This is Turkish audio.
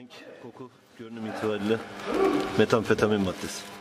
Renk, koku, görünüm itibariyle metamfetamin maddesi.